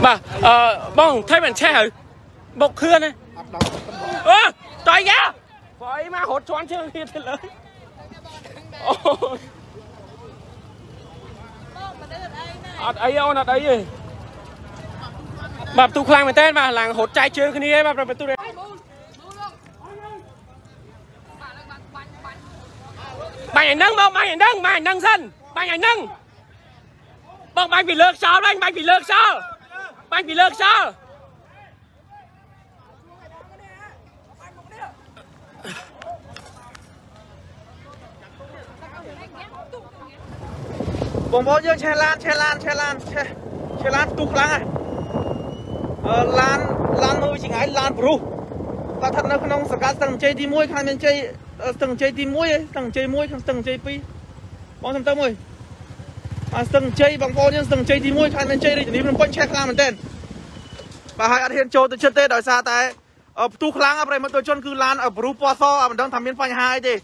bà bông thấy mình xe hử bột khưa nè trời ra vậy mà hột xoắn chứ kia thì lớn ấy ôn ở đây gì bà tu khang mình tên mà làng hột chai chưa cái này bà tu đây mày nâng bông mày nâng dân mày nâng bông mày bị lược sao đây mày bị lược sao mày bị lược sao bông bông dương che lan tu khang à lan nuôi chị gái lan bru ta thật nó không sập cá tầng chơi đi muối khai miền chơi tầng chơi đi muối tầng chơi pi bóng thầm tâm ơi tầng chơi bằng bóng nhưng tầng chơi đi muối khai miền chơi đi chỉ đi mình quanh che khang mình tên bà hai anh hiền châu từ chân tê đòi xa tay tu khang à bây mà tôi chôn cứ lan ở bru po so à mình đang thầm miền phanh hai đi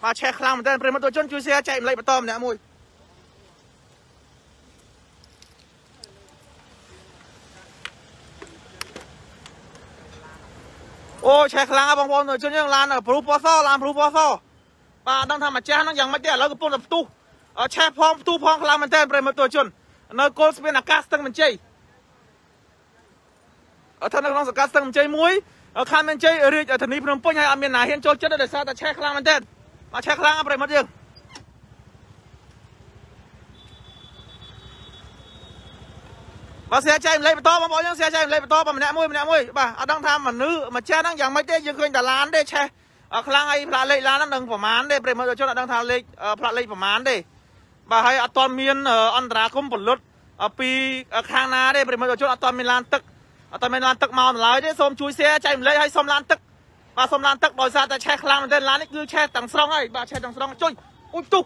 bà che khang mình tên bây mà tôi chôn cứ xe chạy lại bắt tôm nè muốiโอ้แชร์คลังอ่ะบางคนเนี่ยจนยังร้านอ่ะปลูกปอซ่อร้านปลูกปอซ่อป้าต้องทำมาแช่ต้องยังไม่ได้แล้วก็ปนกับตู้แช่พร้อมตู้พร้อมคลังมันเต้นไปมาตัวจนเนอโกสเป็นอากาศตั้งมันเจยท่านนักร้องสกัดตั้งมันเจยมุ้ยคลังมันเจยเรื่อยท่านนี้พนมปุ้ยให้อเมนนาเห็นโจจนเดือดซาแต่แช่คลังมันเต้นมาแช่คลังอ่ะไปมาเรื่องมาเสียใจเลยไปต่อมาบอกยังเสียใจเลยไปต่อมาเนี่ยมุ้ยป่ะต้องทำมันนื้อมาแช่นั่งอย่างไม่เต้ยังเคยแต่ร้านได้แช่คลังไอ้พระเลยร้านนั่งหนึ่งประมาณได้เปรมมาจะช่วยต้องทำเลยพระเลยประมาณได้ป่ะให้อัตตมีนอันตราคมผลลดปีข้างหน้าได้เปรมมาจะช่วยอัตตมีนร้านตึกอัตตมีนร้านตึกมาหลายได้สมช่วยเสียใจเลยให้สมร้านตึกป่ะสมร้านตึกโดยซาแต่แช่คลังมันได้ร้านนี่คือแช่ต่างสร้างไอ้ป่ะแช่ต่างสร้างช่วยอุ้ยตุ๊ก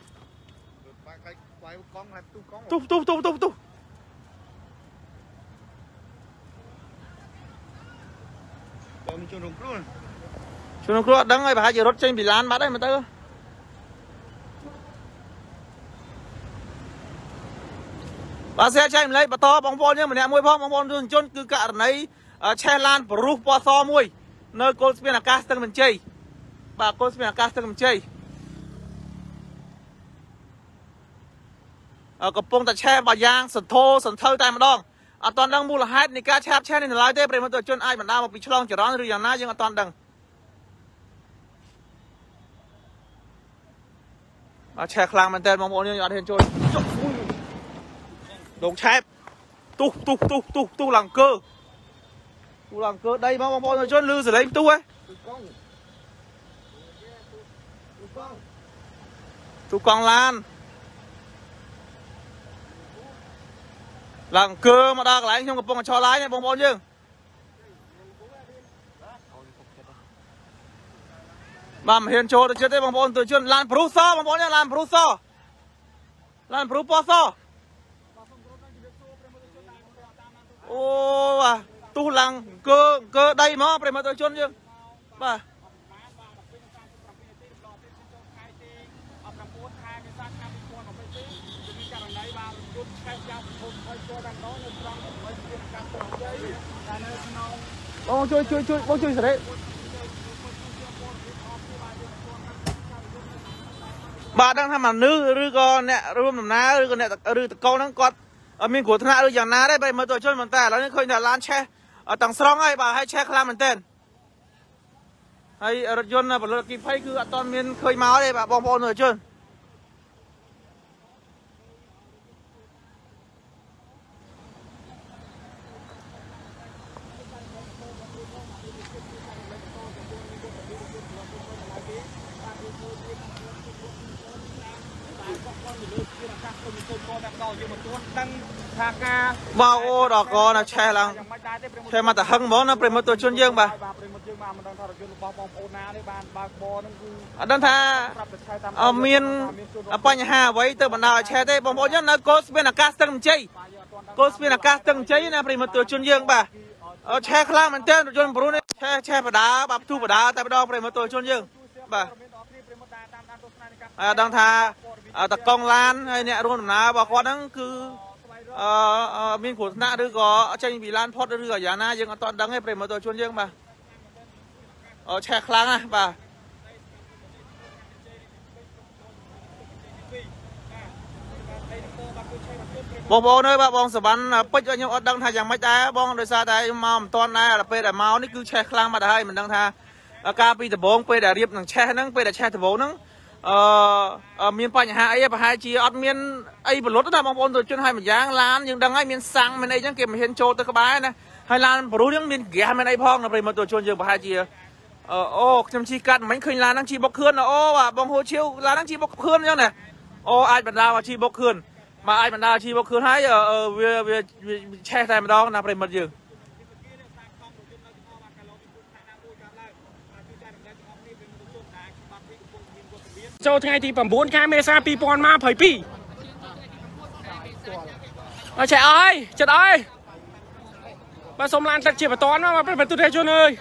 ชนกลัวดังไงป่ะฮะจะรถเช่นปีล้านมาได้มาเตอป่ะเสียใจเลยป่ะต่อบางบอลเนี่ยเหมือนเนี่ยมวยพ่อบางบอลจนคือกะไหนแช่ล้านปลุกปอซอมวยเนอโกสเปียนอากาศตั้งมันเจยป่ะโกสเปียนอากาศตั้งมันเจยกระโปรงแต่แช่ป่ะยางสันโทสันเทอร์ใจมาดองตอนดังมูลหายในการแชบแช่ในหลายเต้เปรมตัวจนไอ้บรรดามาปีชลองจะร้อนหรืออย่างน่ายังตอนดังมาแช่คลางมันเต้นมองโอนยังอย่างเห็นโจยดงแชบตุกหลังเกอได้มองโอนจนลือเสร็จเลยตู้ไอ้ตุกกองลานหลังเกอมาดากไหลชมกับปงกับชอไลเนี่ยปงปนยังบ้ามาเห็นโชว์ตัวเชิดได้ปงปนตัวเชิดลานพรูซ่าปงปนเนี่ยลานพรูซ่าลานพรูปอซ่าโอ้ว่ะตู้หลังเกอได้มั้งไปมาตัวเชิดยังป่ะโอ้ช่วยโอ้ช่วยเสร็จเลยบาดังทำมันนื้อหรือก็เนี่ยร่วมหนุนน้าหรือก็เนี่ยหรือตะกอนนั่งกอดมีขวดธนาหรืออย่างน้าได้ไปมาตัวช่วยมันแต่แล้วนี่เคยเนี่ยร้านแช่ต่างสร้างให้บาให้แช่คลามันเต้นให้รถยนต์นะบนรถกีบให้คือตอนมีนเคยมาได้บาบอลบอลหน่อยช่วยบ่าวดอกกอนะแช่ลังแช่มาแต่หังบ่อนะเปรมตัวชนเยื่อบ่าดันท่าเอาเมียนเอาปัญหาไว้เติมบันดาแช่ได้บ่บ่ยันนะโกสเป็นอากาศตั้งใจโกสเป็นอากาศตั้งใจนะเปรมตัวชนเยื่อบ่าเอาแช่คลามันเต้นจนปรุนแช่ประดาบับทูประดาแต่ประดอเปรมตัวชนเยื่อบ่าดังท่าตะกองลานไอเนี่ยรวมหนาบ่าวคนนั้นคือ mình khốn nạn đứa có tranh bị lan phốt đứa giả na nhưng toàn đắng hết về mà tôi chôn riêng bà chè kháng à bà bong bong nơi bà bong sờ bắn pích cho nhau đăng thay chẳng mấy trái bong đời xa trái mau toàn này là pe đã mau nít cứ chè kháng mà đã hay mình đăng tha cà pi từ bong pe đã riệp nằng chè nằng pe đã chè từ bong nằng miền Bắc nhà ấy bà hai chị ở miền ấy bật lốt đó bong bong rồi chuyên hay mình giang lan nhưng đăng ấy miền sang miền ấy chẳng kịp mình hiện trâu tới các bái này hay lan bờ rú những miền ghé miền ấy phong là về mà tôi chuyên riêng bà hai chị chăm chỉ cắt mấy khơi lan đang chỉ bọc khươn là bong hồ chiêu lan đang chỉ bọc khươn nhau này ai bật lao chỉ bọc khươn mà ai mà nào chi bao khứ hái ở che này mà đó là phải mật dường sau ngày thì bằng 4 camera pipon ma phải pi chạy ơi chật ơi bà sông lan tách chia và toán mà phải tôi đây cho nơi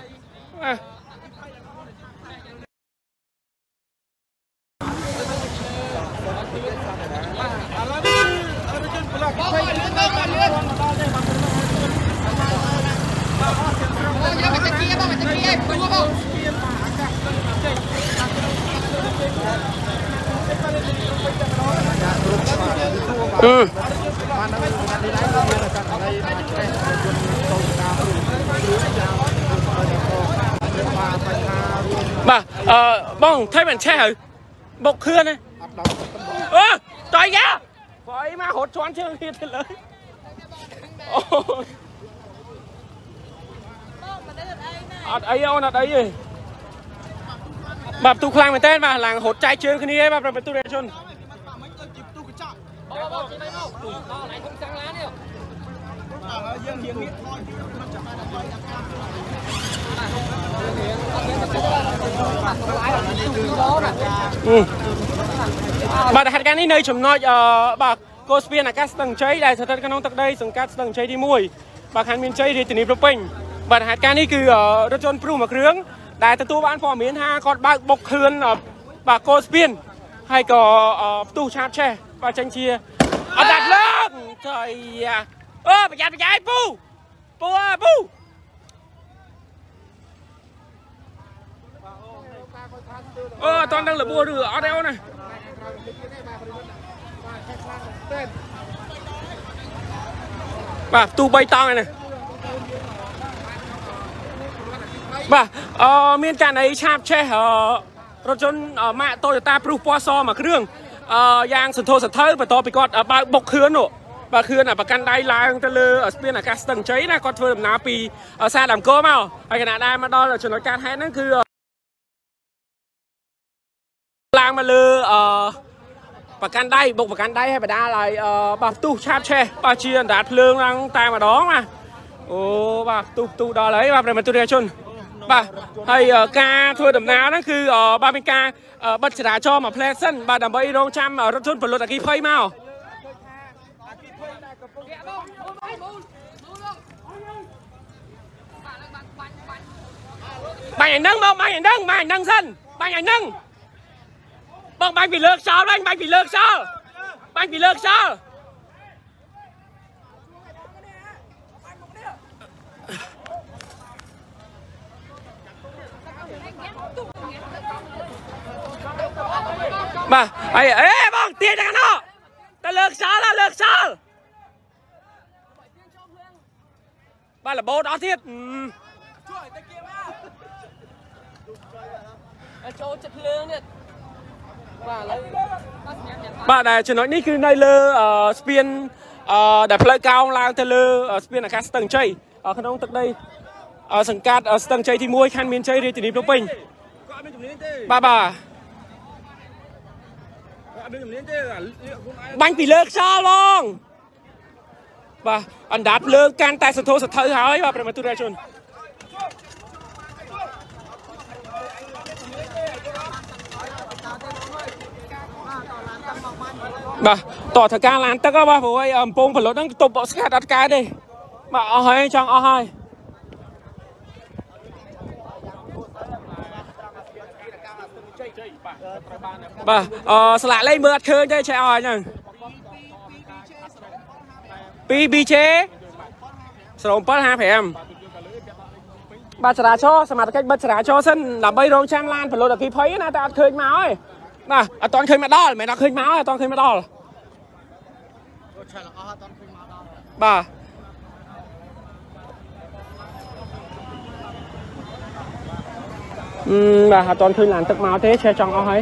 bà bông thấy mình xe hử bột khưa này trời kìa vậy mà hột xoắn chứ kia thật lớn ấy ôn ở đấy gì bà tu khang mình tên mà làng hột chai chưa cái này bà phải tu để chôn bà đã hạt gan đi nơi chấm nói bà cô Spien là các tầng cháy đại thật các nông tật đây dùng các tầng cháy đi mùi bà khán miền cháy đi từ niệm Bình bà hạt gan đi cứ rất chôn pru mà khương đại thật tu bán phò miến ha còn bà bọc khương bà cô Spien hay có tu chạp che và tranh chia đặt lớn trời bà chạy pu pu pu toàn đang là bùa rửa ở đây này bà tu bay to này này bà miền trà này chạp che rồi chôn mẹ tôi ta pru qua so mà cái đường yang sườn thô sườn thơi và to bị con bọc khứa nổ bà khứa là bà căn đai lá người ta lơ ở bên là các tầng cháy là con phơi làm ná pì xa làm cơm mao hay cái nào đây mà đo là chuyện nói can hay nó cứ lang mà lơ bà căn đai bọc bà căn đai hay bà đa lại bà tu chạp che bà chia đát lương lang tay mà đó mà bà tu đó lấy bà này mà tôi đây chôn bà hay ca thôi đầm ná đó cứ 30k บัตรจราจรมาเพลสเซนบาดามเบย์โรงจำรถชนผลรถอะกีไฟมาอ๋อ บางอย่างนั่งบอกบางอย่างนั่งบางอย่างนั่งสั้นบางอย่างนั่งบอกบางอย่างเลิกเช้าบางอย่างเลิกเช้าบางอย่างเลิกเช้า bà ấy bông tiền cho nó ta lược sao là lược sao bà là bố đó thiệt bà này chỉ nói ní cứ này lơ spin đẹp lợi cao là ta lơ spin là cast tầng chơi ở khán ông tận đây sừng cát tầng chơi thì mua khăn miên chơi đi thì đi đâu bình bà bánh bị lợn sao luôn và anh đáp lợn can tay sụt thô sụt thơi hái và phải mà tôi ra chôn bà tỏ thời ca lán tắc các bà phải bông phải lót đang tụt bỏ sát đặt cái đi mà hơi trong hơi bà, sờ lại lấy mưa khơi chơi chơi ỏi nhở ปีบีเชสโลมป้อนห้าแผ่บัตรสาชอสมัครแค่บัตรสาชอซึ่งหลับใบรองช่างลานผลลัพธ์แบบพี่เพย์นะแต่เคยมาอ้อยน่ะตอนเคยมาดอลไหมนะเคยมาอ้อยตอนเคยมาดอลบ่าบ่าตอนเคยหลานตึกมาเทสเชยจองเอาให้แ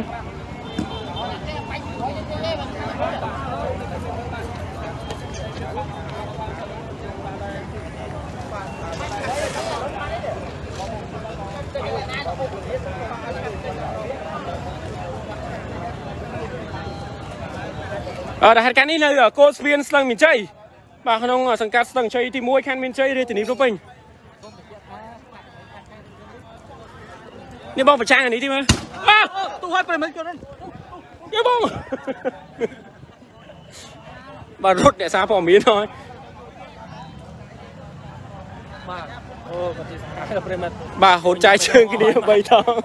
ต่เหตุการณ์นี้เลยโค้ชเวียนสลังมินชัยบางคนน้องสังกัดสลังชัยที่มวยแคนมินชัยเรตินิรุปิงนี่บ้องประชันอันนี้ที่มั้ยบ้าตัวให้เป็นเหมือนกันนั่นนี่บ้องบารุดเนี่ยสาปอมีน้อยบ้าโหดใจเชิงกันเดียวใบทองแ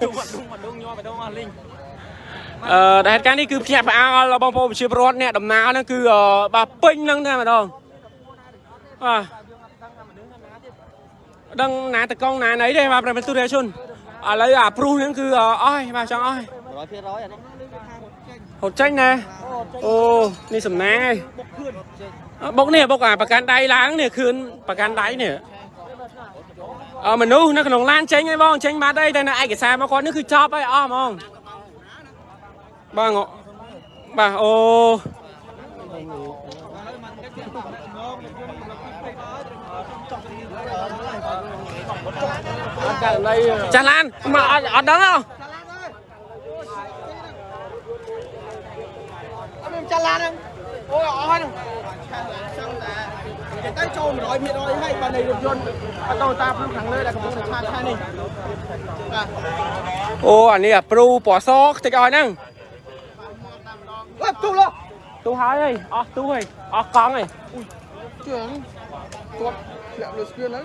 ต่เหตุการณ์นี้คือเพียบอาเราบางคนเชียร์รถเนี่ยดำน้ำนั่นคือบาปิ้งนั่งได้ไหมดองดังนาตะกองนาไหนได้มาเป็นตัวเดียวชนอะไรพรูนั่นคืออ้อยมาช่างอ้อยหดใจนะโอ้นี่สำนักไงบกเนี่ยบกประกันได้ล้างเนี่ยคืนประกันได้เนี่ยมันนู้นนั่นขนมล้านเจ๊งไงบ้องเจ๊งมาได้แต่น่ะไอ้กระแสมาก่อนนี่คือชอบไอ้อ้อมองบ้างเหรอบ้าโอ้จานล้านมาอัดดังเอาจานล้านนึงโอ้ยอ้อยนึงจะตั้งโจมร้อยเพียร้อยให้ปานในรถยนต์ประตูตาพุ่งขังเลยแหละกับพวกชาติชาตินี่โอ้อันนี้อ่ะปลูปอซอกติดอ้อยนั่งตู้ละตู้หายเลยตู้เลยกองเลยเจ๋งตัวเปลี่ยนเลยเปลี่ยนเลย